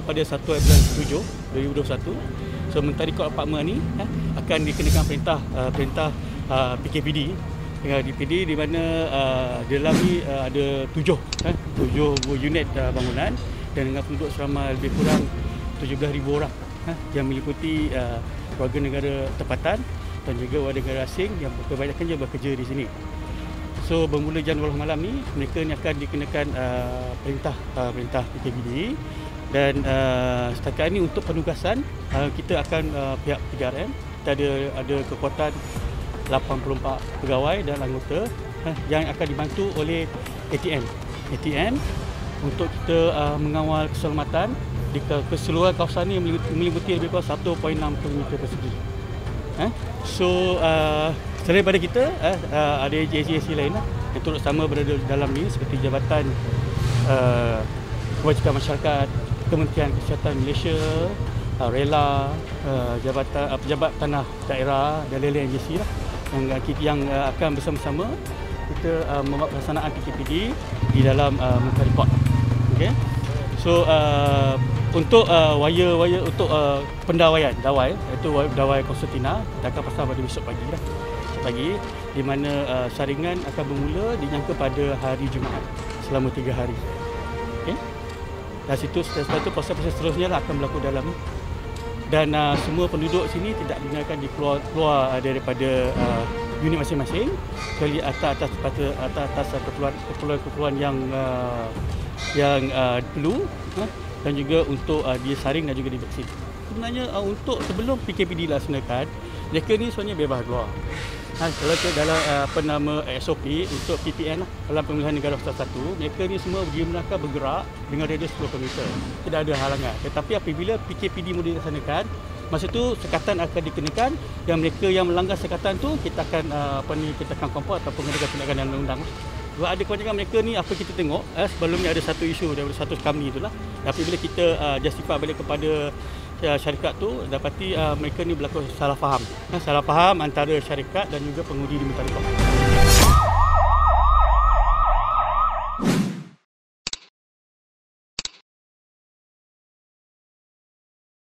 bermula pada 1 April 7, 2021. So, mentari kod apartmen ni akan dikenakan perintah PKPD dengan DPD, di mana dalam ni ada 7 unit bangunan dan dengan penduduk seramai lebih kurang 17,000 orang yang meliputi warga negara tempatan dan juga warga negara asing yang kebanyakannya bekerja di sini. So bermula Januari malam ni mereka ni akan dikenakan perintah PKPD dan setakat ini untuk penugasan kita akan pihak PDRM kita ada kekuatan 84 pegawai dan anggota yang akan dibantu oleh ATM untuk kita mengawal keselamatan di keseluruhan kawasan ini meliputi lebih kurang 1.6 km persegi. So selain daripada kita ada agensi-agensi lain yang turut sama berada dalam ini seperti Jabatan Kebajikan Masyarakat, Kementerian Kesihatan Malaysia, RELA, Pejabat Tanah Daerah dan lain-lain agensi yang akan bersama-sama kita membuat pelaksanaan PKPD di dalam menteri kod. Okey. So untuk wire untuk pendawaian dawai, iaitu dawai konsertina kita akan pasang pada besok pagi, di mana saringan akan bermula dijangka pada hari Jumaat selama 3 hari. Okey. Dan setelah itu proses seterusnya akan berlaku dalam ni. Dan semua penduduk sini tidak dibenarkan dikeluar daripada unit masing-masing kecuali atas keperluan yang perlu dan juga untuk disaring dan juga divaksin. Sebenarnya untuk sebelum PKPD dilaksanakan, mereka ni sebenarnya bebas keluar. Kalau ke dalam SOP untuk PPN dalam pemilihan negara Persatuan Satu, mereka ni semua mereka bergerak dengan radius 10 km. Tidak ada halangan. Tetapi apabila PKPD mula dilaksanakan, masa tu sekatan akan dikenakan, yang mereka yang melanggar sekatan tu kita akan kompor atau pengenakan tindakan dalam undang-undang. Sebab ada kebanyakan mereka ni apa kita tengok sebelum ni ada satu isu daripada satu company itulah. Tapi bila kita justify balik kepada syarikat tu dapati mereka ni berlaku salah faham antara syarikat dan juga pengundi di mentari kod.